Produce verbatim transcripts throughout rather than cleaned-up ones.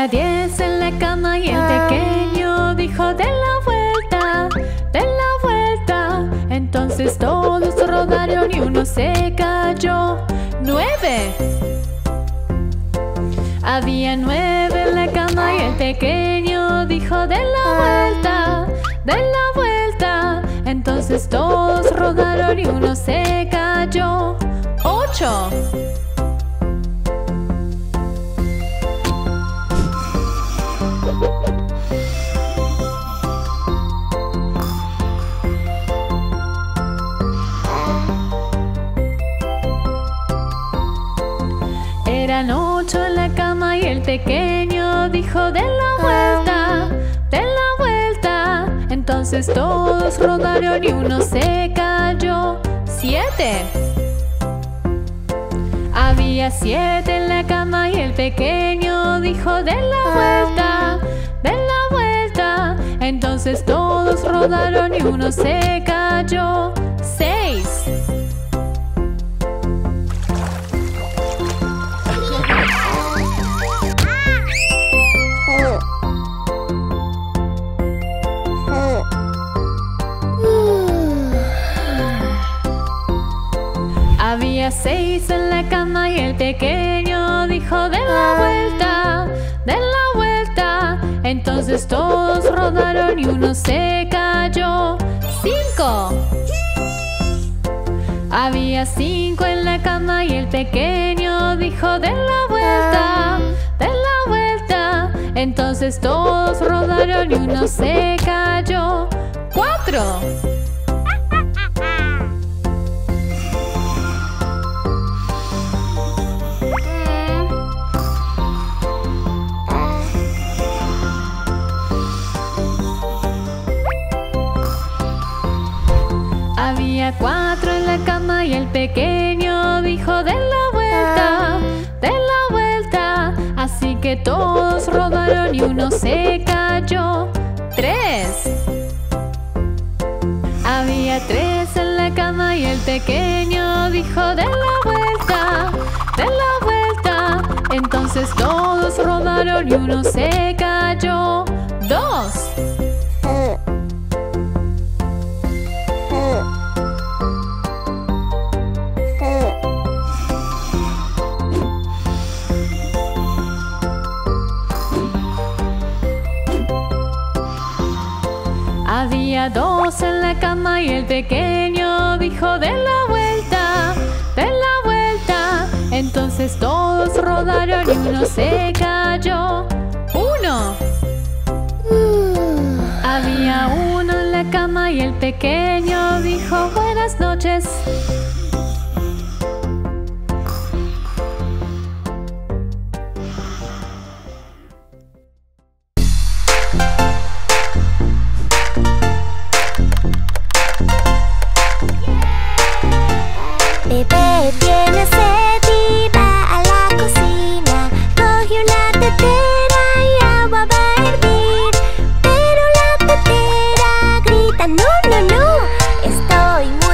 Había diez en la cama y el pequeño dijo: den la vuelta, den la vuelta. Entonces todos rodaron y uno se cayó. ¡Nueve! Había nueve en la cama y el pequeño dijo: den la vuelta, den la vuelta. Entonces todos rodaron y uno se cayó. ¡Ocho! Eran ocho en la cama y el pequeño dijo: den la vuelta, den la vuelta. Entonces todos rodaron y uno se cayó. Siete. Había siete en la cama y el pequeño dijo: den la vuelta, den la vuelta. Entonces todos rodaron y uno se cayó. Seis. Había seis en la cama y el pequeño dijo: den la vuelta, den la vuelta. Entonces todos rodaron y uno se cayó. Cinco. Había cinco en la cama y el pequeño dijo: den la vuelta, den la vuelta. Entonces todos rodaron y uno se cayó. Cuatro. Había cuatro en la cama y el pequeño dijo: den la vuelta, den la vuelta. Así que todos rodaron y uno se cayó. Tres. Había tres en la cama y el pequeño dijo: den la vuelta, den la vuelta. Entonces todos rodaron y uno se cayó. Dos. Había dos en la cama y el pequeño dijo: den la vuelta, den la vuelta. Entonces todos rodaron y uno se cayó. Uno. Uh. Había uno en la cama y el pequeño dijo: buenas noches. No, no, no, estoy muy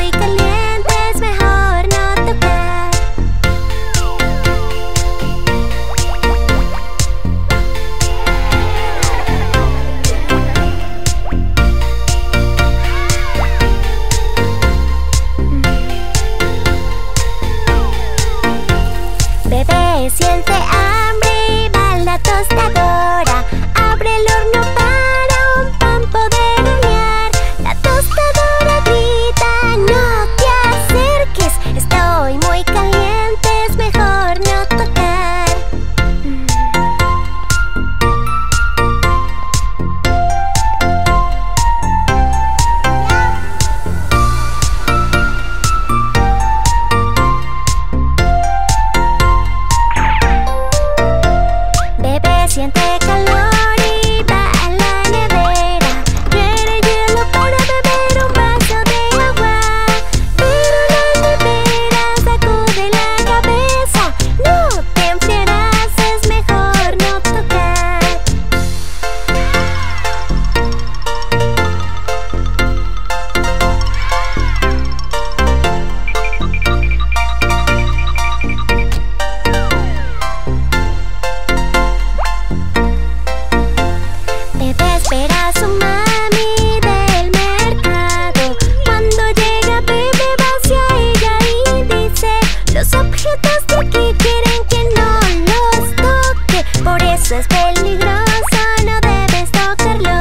espera su mami del mercado. Cuando llega Bebe va hacia ella y dice: los objetos de aquí quieren que no los toque, por eso es peligroso, no debes tocarlos.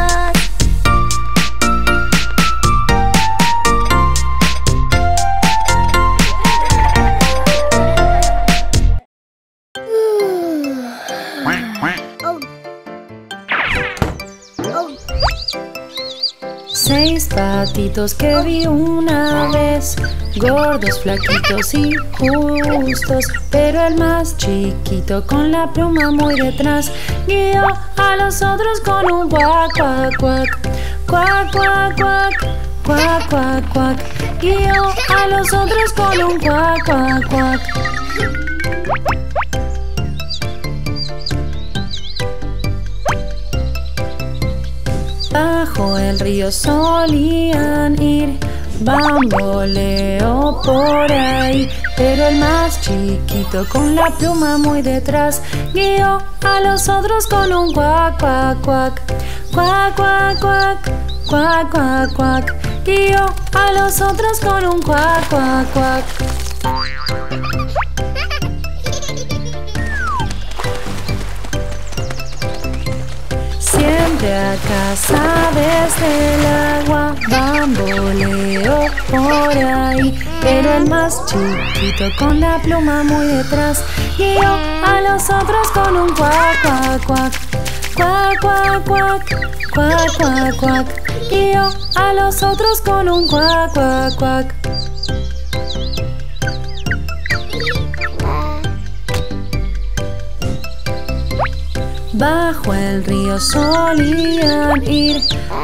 Seis patitos que vi una vez, gordos, flaquitos y justos, pero el más chiquito con la pluma muy detrás guió a los otros con un cuac, cuac, cuac. Cuac, cuac, cuac, cuac, cuac, cuac. Guió a los otros con un cuac, cuac, cuac. Bajo el río solían ir bamboleo por ahí, pero el más chiquito con la pluma muy detrás guió a los otros con un cuac, cuac, cuac. Cuac, cuac, cuac, cuac, cuac, cuac. Guió a los otros con un cuac, cuac, cuac. Siempre a casa desde el agua, bamboleo por ahí, pero el más chiquito con la pluma muy detrás guió a los otros con un cuac, cuac, cuac. Cuac, cuac, cuac, cuac, cuac, cuac. Guió a los otros con un cuac, cuac, cuac. Bajo el río solían ir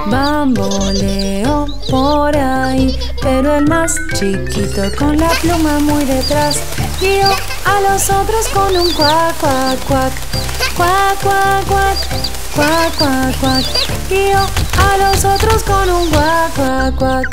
bamboleo por ahí, pero el más chiquito con la pluma muy detrás guió a los otros con un cuac, cuac, cuac. Cuac, cuac, cuac, cuac, cuac, cuac. Guió a los otros con un cuac, cuac, cuac.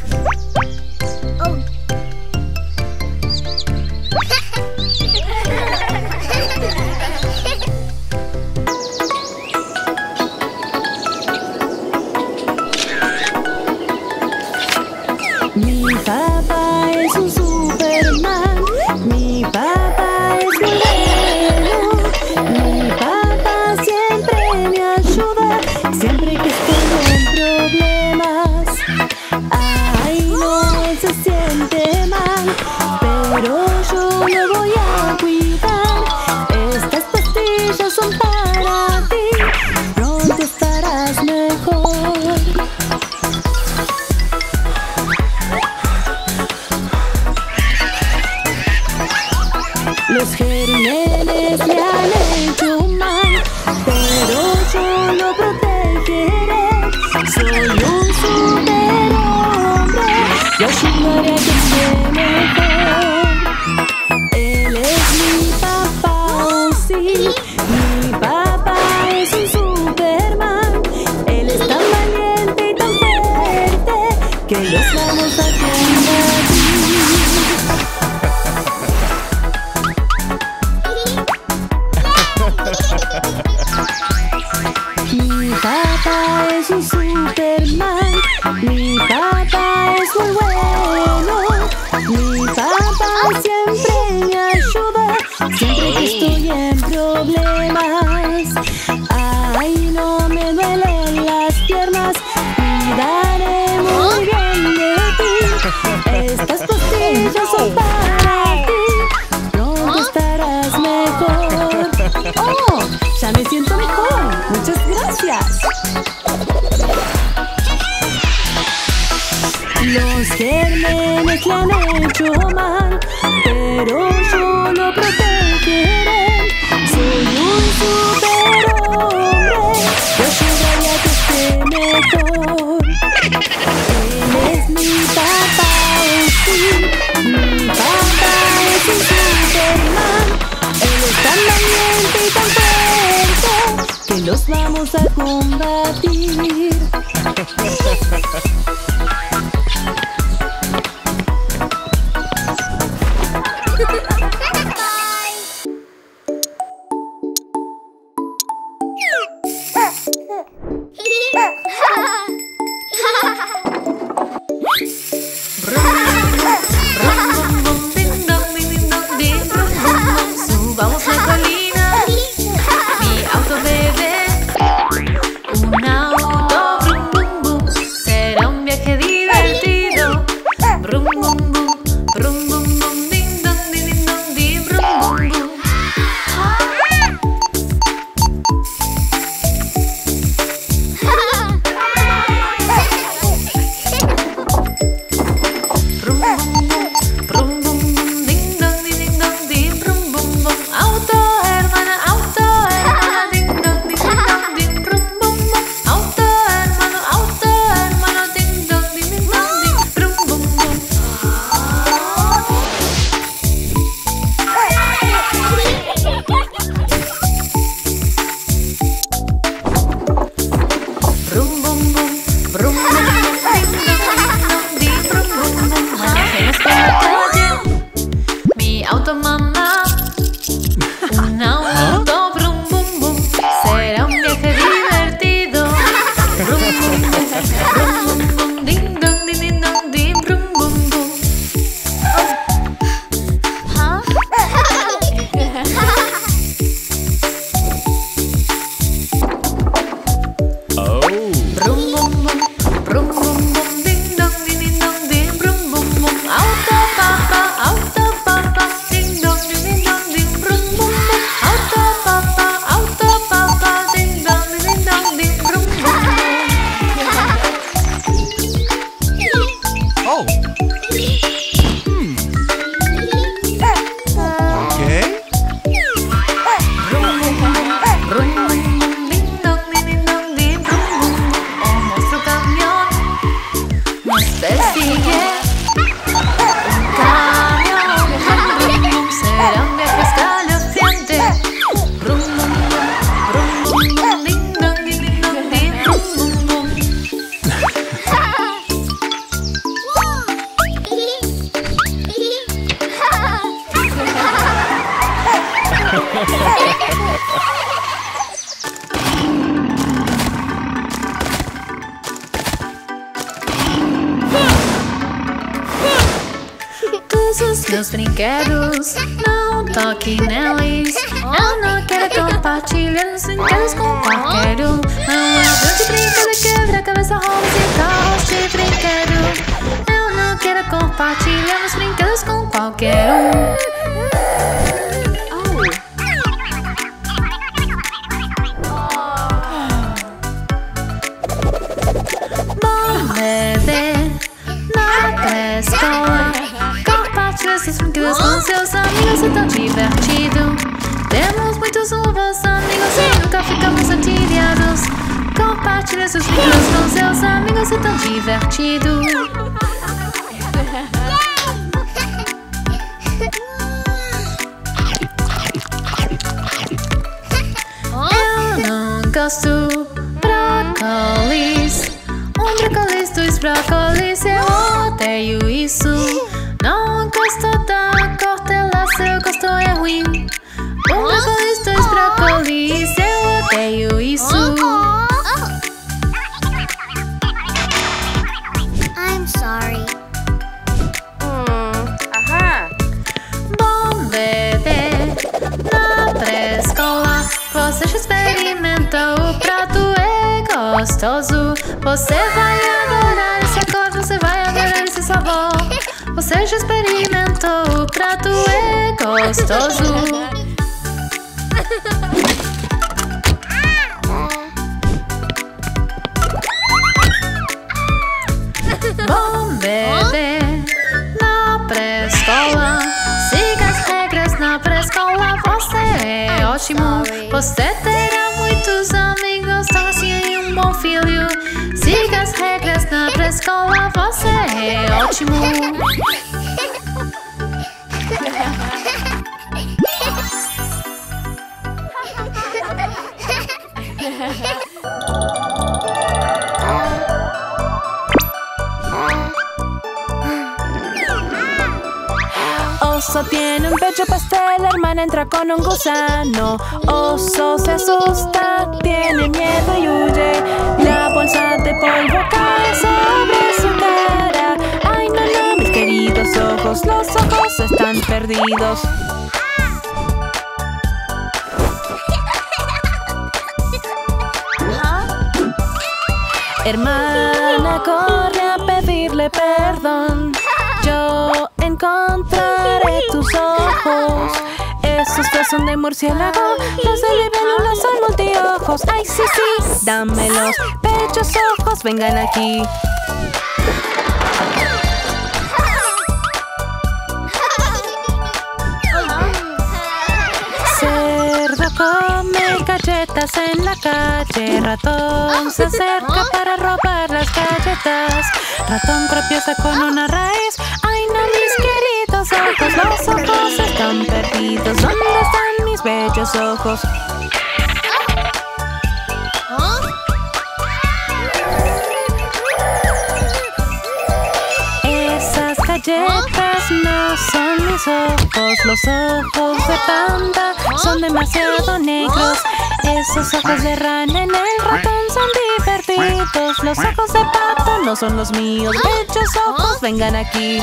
meus brinquedos, não toque neles. Eu não quero compartilhar os brinquedos com qualquer um. Não abro de brinquedo, quebra-cabeça, rolos e carros de brinquedo. Eu não quero compartilhar os brinquedos com qualquer um. Com seus amigos é tão divertido. Temos muitos novos amigos e nunca ficamos entediados. Compartilhe seus brinquedos com seus amigos, é tão divertido. Eu não gosto brócolis. Um brócolis, dois brócolis, eu odeio isso. Não gosto da cortela, seu gosto é ruim. Um brócolis, dois brócolis, eu odeio isso. I'm sorry. Hum, ahá. Bom bebê, na pré-escola você já experimentou o prato, é gostoso. Você vai adorar essa cor, você vai adorar esse sabor. Você já experimentou, o prato é gostoso. Bom bebê, na pré-escola, siga as regras na pré-escola, você é ótimo. Você terá muitos amigos, docinho e um bom filho. Siga as regras na pré-escola, você é ótimo. Oso tiene un pecho pastel, la hermana entra con un gusano. Oso se asusta, tiene miedo y huye. La bolsa de polvo cae sobre su cara. Ay, no, no, mis queridos ojos, los ojos están perdidos. Hermana corre a pedirle perdón. Yo encontraré tus ojos. Esos dos son de murciélago, los de libélula son multiojos. Ay, sí, sí, dámelos. Pechos, ojos, vengan aquí. Cerdo come galletas en la calle. Ratón se acerca para robar las galletas. Ratón tropieza con una raíz. Ay, no, mis queridos ojos, los ojos están perdidos. ¿Dónde están mis bellos ojos? Esas galletas no son mis ojos. Los ojos de panda son demasiado negros. Esos ojos de rana en el ratón son divertidos. Los ojos de pato no son los míos. Bellos ojos, vengan aquí.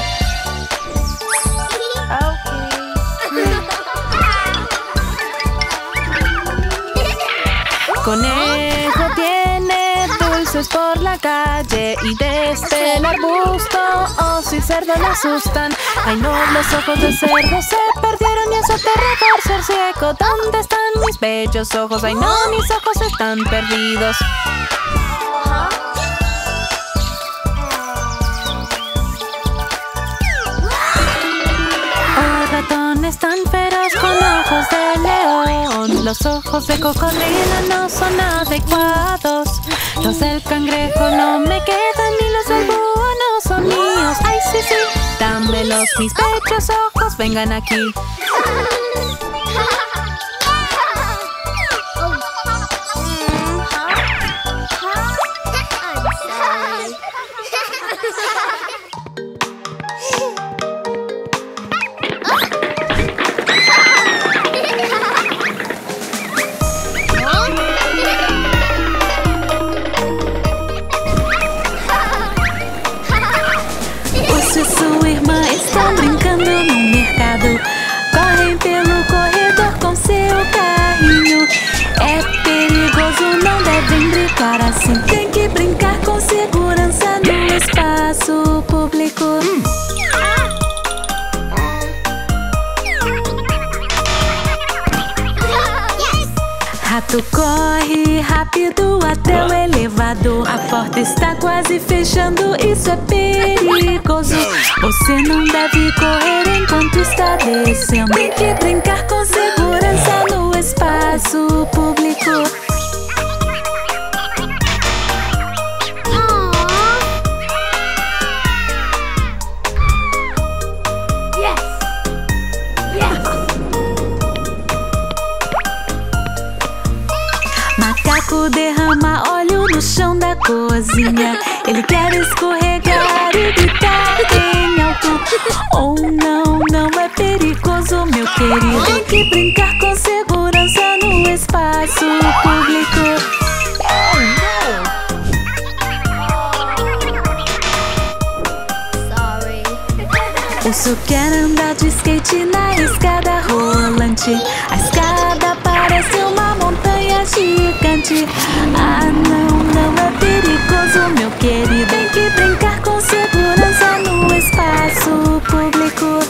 Conejo tiene dulces por la calle. Y desde el arbusto oso y cerdo le asustan. Ay no, los ojos de cerdo se perdieron y eso aterrador ser ciego. ¿Dónde están mis bellos ojos? Ay no, mis ojos están perdidos. Oh, ratones tan feroz con ojos de león. Los ojos de cocodrilo no son adecuados. Los del cangrejo no me quedan ni los del búho no son míos. Ay sí, sí, dámelos. Mis bellos ojos, vengan aquí. Estão brincando no meu Brincar com segurança no espaço público. Rato corre rápido até o elevador. A porta está quase fechando, isso é perigoso. Você não deve correr enquanto está descendo. Tem que brincar com segurança no espaço público. Derrama óleo no chão da cozinha. Ele quer escorregar e gritar em alto. Oh não, não é perigoso, meu querido. Tem que brincar com segurança no espaço público. O urso quer andar de skate na escada rolante. A escada parece uma montanha gigante. Ah não, não é perigoso, meu querido. Tem que brincar com segurança no espaço público.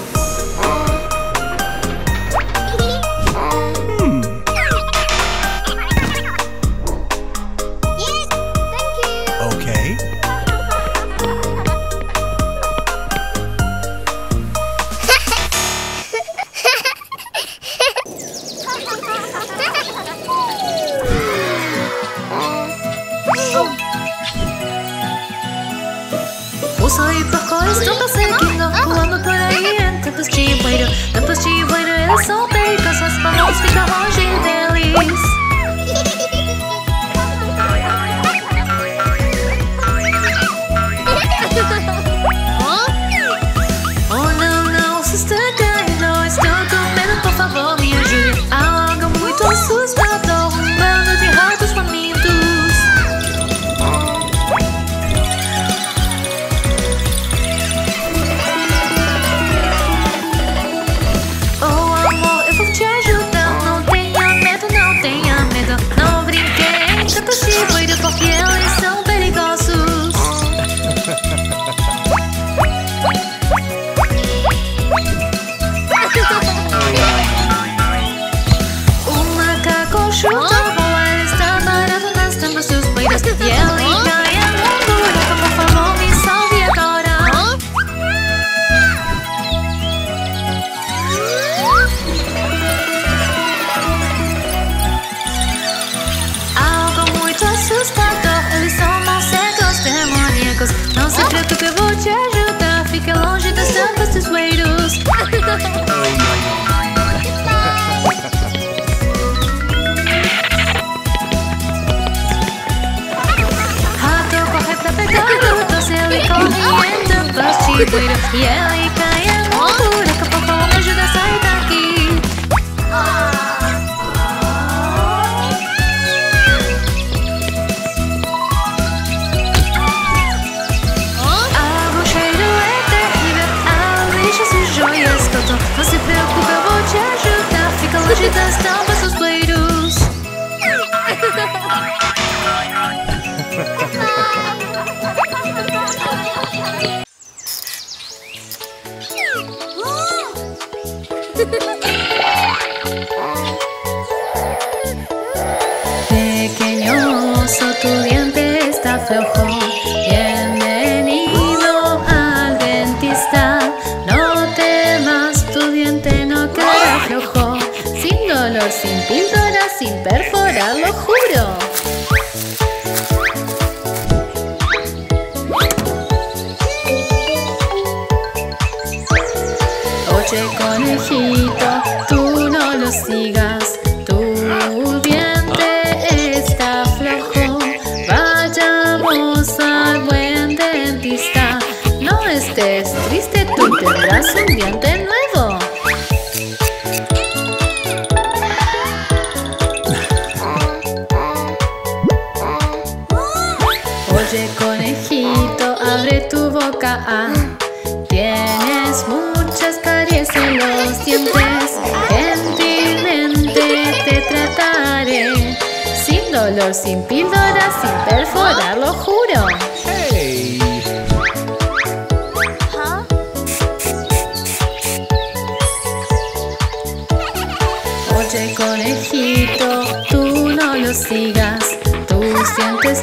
Sin píldoras, sin perforar, lo juro.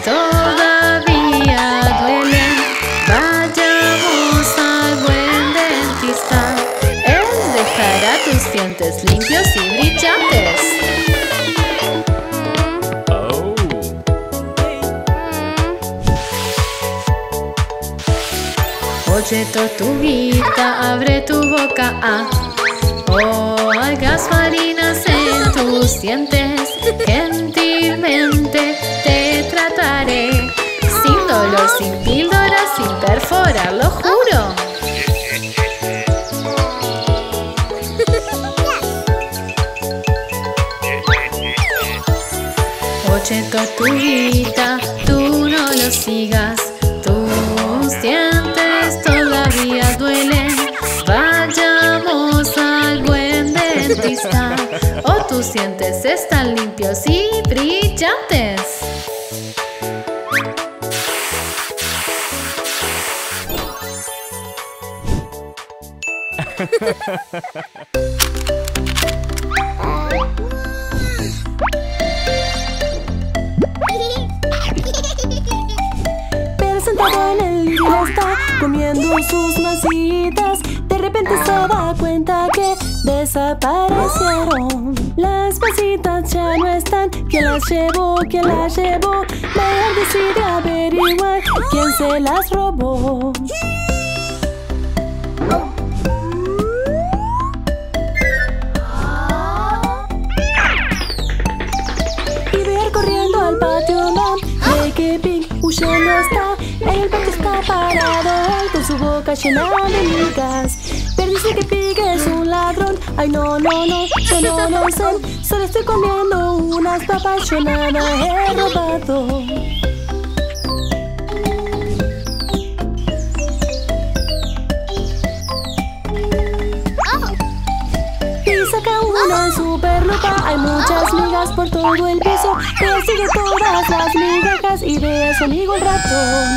todavía duelen. Vayamos al buen dentista. Él dejará tus dientes limpios y brillantes. Oh. Oye, tortuguita, abre tu boca. Ah. Oh, hagas farinas en tus dientes. Gentilmente te trataré. Sin dolor, sin píldoras, sin perforar, lo juro. Oye, tortuguita, tú no lo sigas. Tus dientes todavía duelen. Vayamos al buen dentista. Oh, tus dientes están limpios y brillantes. Pero sentado en el living está comiendo sus masitas. De repente se da cuenta que desaparecieron. Las masitas ya no están. ¿Quién las llevó? ¿Quién las llevó? Mayor decide averiguar quién se las robó. Corriendo al patio va, Ricky Pig huyendo está. En el patio está parado él con su boca llena de migas. Pero dice que Pig es un ladrón. Ay no, no, no, yo no lo sé. Solo estoy comiendo unas papas, yo nada he robado. Saca una superlupa, hay muchas migas por todo el piso. Persigue todas las migajas y ve a su amigo el ratón.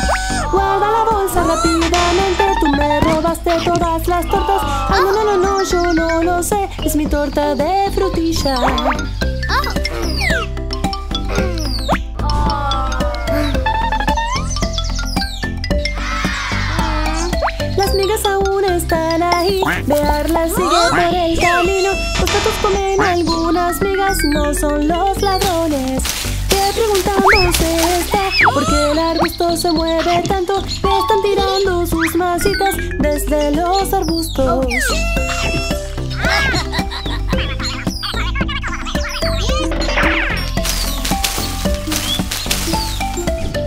Guarda la bolsa rápidamente, tú me robaste todas las tortas. Ah, no, no, no, no, yo no lo sé, es mi torta de frutilla. Las migas aún están ahí, Bearlas sigue por el camino. Los gatos comen algunas migas, no son los ladrones. Que preguntándose está, ¿por qué el arbusto se mueve tanto? Le están tirando sus masitas desde los arbustos.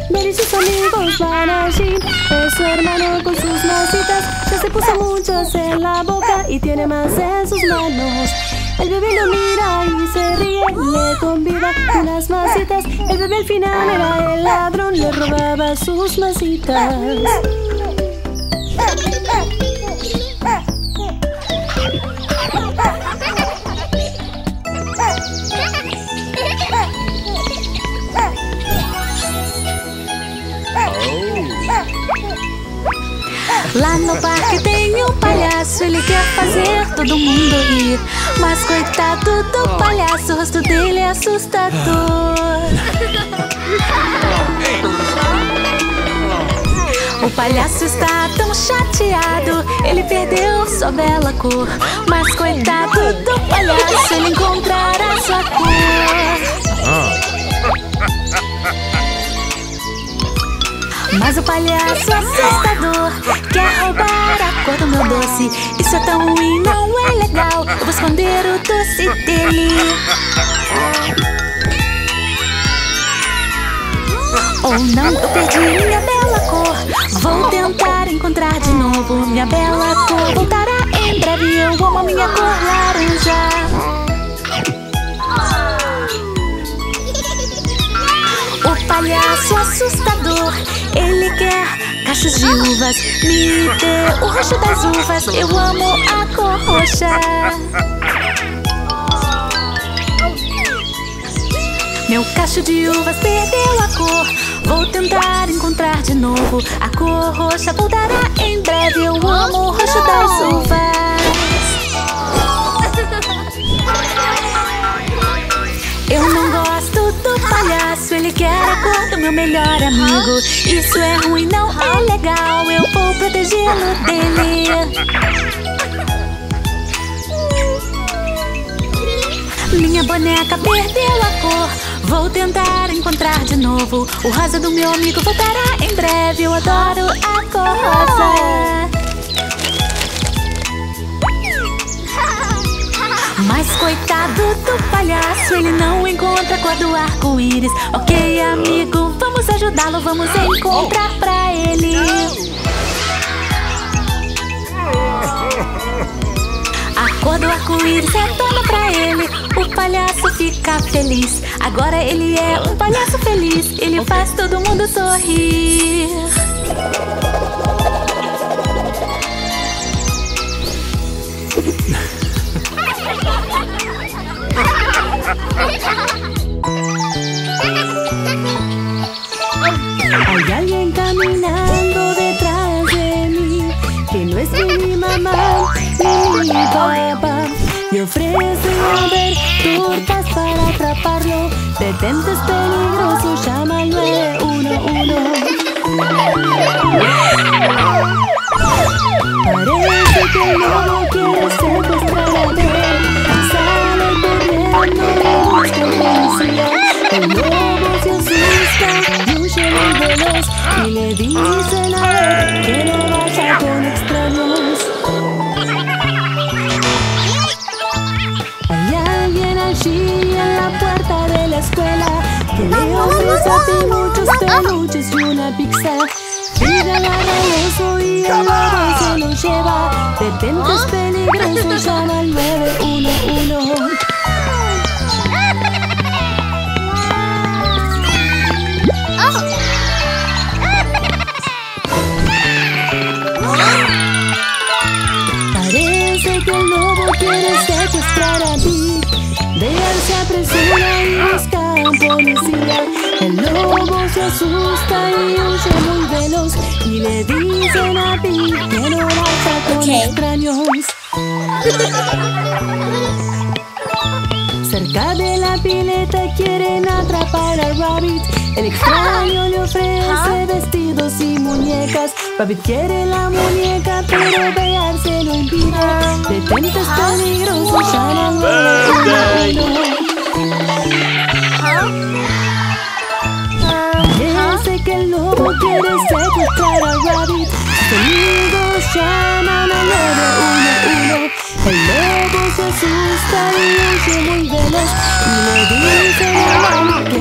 Ver y sus amigos van allí. Es su hermano con sus masitas. Ya se puso muchas en la boca y tiene más en sus manos. El bebé lo mira y se ríe, le convida unas masitas. El bebé al final era el ladrón, le robaba sus masitas. Lá no parque tem um palhaço, ele quer fazer todo mundo rir. Mas coitado do palhaço, o rosto dele é assustador. O palhaço está tão chateado, ele perdeu sua bela cor. Mas coitado do palhaço, ele encontrará sua cor. Mas o palhaço assustador quer roubar a cor do meu doce. Isso é tão ruim, não é legal. Eu vou esconder o doce dele. Oh não, eu perdi minha bela cor. Vou tentar encontrar de novo minha bela cor. Voltará em breve, eu amo a minha cor laranja. O palhaço assustador, ele quer cachos de uvas. Me dê o roxo das uvas, eu amo a cor roxa. Meu cacho de uvas perdeu a cor. Vou tentar encontrar de novo a cor roxa. Voltará em breve, eu amo o roxo das uvas. Eu não gosto do palhaço. ele quer a cor do meu melhor amigo. Isso é ruim, não é legal. Eu vou protegê-lo dele. Minha boneca perdeu a cor. Vou tentar encontrar de novo. O rosa do meu amigo voltará em breve. Eu adoro a cor rosa. Mas coitado do palhaço, ele não encontra a cor do arco-íris. Ok, amigo, vamos ajudá-lo, vamos encontrar pra ele. A cor do arco-íris é toda pra ele. O palhaço fica feliz. Agora ele é um palhaço feliz. Ele faz todo mundo sorrir. Hay alguien caminando detrás de mí, que no es mi mamá ni mi papá. Me ofrece aberturas para atraparlo. Detente, es peligroso, llama al nueve uno uno. Parece que el lobo quiere secuestrar a Beth. Sale corriendo y busca policía. El lobo se asusta y huye muy veloz. Y le dicen a Beth que no vaya con extraños. Hay alguien allí en la puerta de la escuela que le ofrece a ti muchos peluches y una pizza. Mira la regreso y el lobo se lo lleva. Detente, es peligroso, llama al nueve uno uno. Parece que el lobo quiere secuestrar a ti. Vean, se apresura y busca a policía. El lobo se asusta y huye muy veloz. Y le dicen a ti que no basta con okay. extraños. Cerca de la pileta quieren atrapar al Rabbit. El extraño le ofrece vestidos y muñecas. Rabbit quiere la muñeca, pero Bear se lo impide. Detente, es peligroso, llama al nueve uno uno. Parece que el lobo quiere secuestrar a Rabbit. Sus amigos llaman al nueve uno uno. El lobo se asusta y huye muy veloz. Y le dice a Rabbit